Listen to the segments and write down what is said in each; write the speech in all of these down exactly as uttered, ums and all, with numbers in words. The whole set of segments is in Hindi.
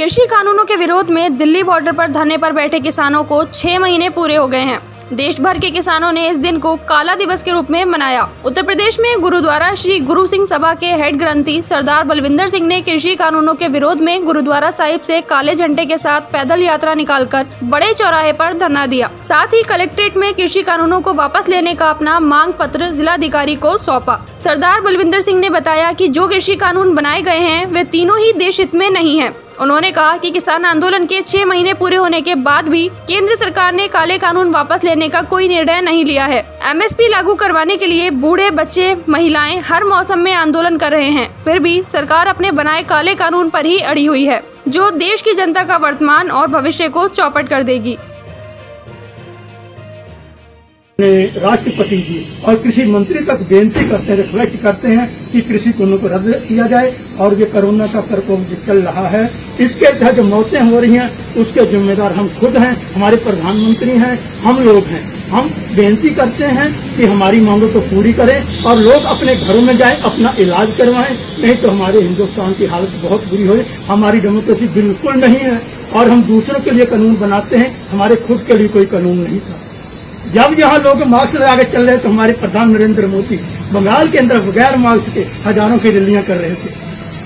कृषि कानूनों के विरोध में दिल्ली बॉर्डर पर धरने पर बैठे किसानों को छह महीने पूरे हो गए हैं। देश भर के किसानों ने इस दिन को काला दिवस के रूप में मनाया। उत्तर प्रदेश में गुरुद्वारा श्री गुरु सिंह सभा के हेड ग्रंथी सरदार बलविंदर सिंह ने कृषि कानूनों के विरोध में गुरुद्वारा साहिब से काले झंडे के साथ पैदल यात्रा निकालकर बड़े चौराहे पर धरना दिया। साथ ही कलेक्ट्रेट में कृषि कानूनों को वापस लेने का अपना मांग पत्र जिलाधिकारी को सौंपा। सरदार बलविंदर सिंह ने बताया कि जो कृषि कानून बनाए गए हैं वे तीनों ही देश हित में नहीं है। उन्होंने कहा कि किसान आंदोलन के छह महीने पूरे होने के बाद भी केंद्र सरकार ने काले कानून वापस लेने का कोई निर्णय नहीं लिया है। एमएसपी लागू करवाने के लिए बूढ़े, बच्चे, महिलाएं हर मौसम में आंदोलन कर रहे हैं, फिर भी सरकार अपने बनाए काले कानून पर ही अड़ी हुई है, जो देश की जनता का वर्तमान और भविष्य को चौपट कर देगी। राष्ट्रपति जी और कृषि मंत्री तक बेनती करते रिक्वेस्ट करते हैं कि कृषि कानूनों को रद्द किया जाए और ये कोरोना का प्रकोप जो चल रहा है इसके तहत जो मौतें हो रही हैं उसके जिम्मेदार हम खुद हैं, हमारे प्रधानमंत्री हैं, हम लोग हैं। हम बेनती करते हैं कि हमारी मांगों को पूरी करें और लोग अपने घरों में जाएं, अपना इलाज करवाएं, नहीं तो हमारे हिंदुस्तान की हालत बहुत बुरी हो। हमारी डेमोक्रेसी बिल्कुल नहीं है और हम दूसरों के लिए कानून बनाते हैं, हमारे खुद के लिए कोई कानून नहीं था। जब यहाँ लोग मास्क लगा के चल रहे तो हमारे प्रधान नरेंद्र मोदी बंगाल के अंदर बगैर मास्क के हजारों की रैलियां कर रहे थे,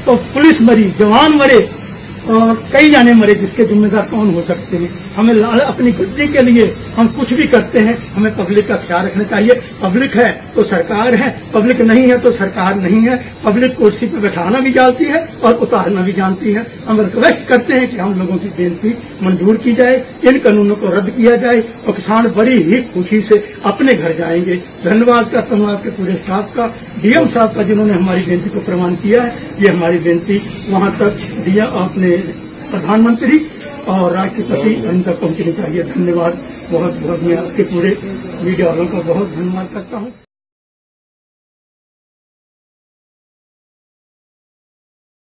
तो पुलिस मरी, जवान मरे और कई जाने मरे, जिसके जिम्मेदार कौन हो सकते हैं। हमें अपनी गद्दी के लिए हम कुछ भी करते हैं, हमें पब्लिक का ख्याल रखना चाहिए। पब्लिक है तो सरकार है, पब्लिक नहीं है तो सरकार नहीं है। पब्लिक कुर्सी पर बैठाना भी जानती है और उतारना भी जानती है। हम रिक्वेस्ट करते हैं कि हम लोगों की बेनती मंजूर की जाए, इन कानूनों को रद्द किया जाए और किसान बड़ी ही खुशी से अपने घर जाएंगे। धन्यवाद करता हूँ आपके पूरे स्टाफ का, डीएम साहब का, जिन्होंने हमारी बेनती को प्रमाण किया है। ये हमारी बेनती वहाँ तक दिया आपने प्रधानमंत्री और राष्ट्रपति, इन तक पहुँचनी चाहिए। धन्यवाद बहुत बहुत, मैं आपके पूरे मीडिया वालों का बहुत धन्यवाद करता हूँ।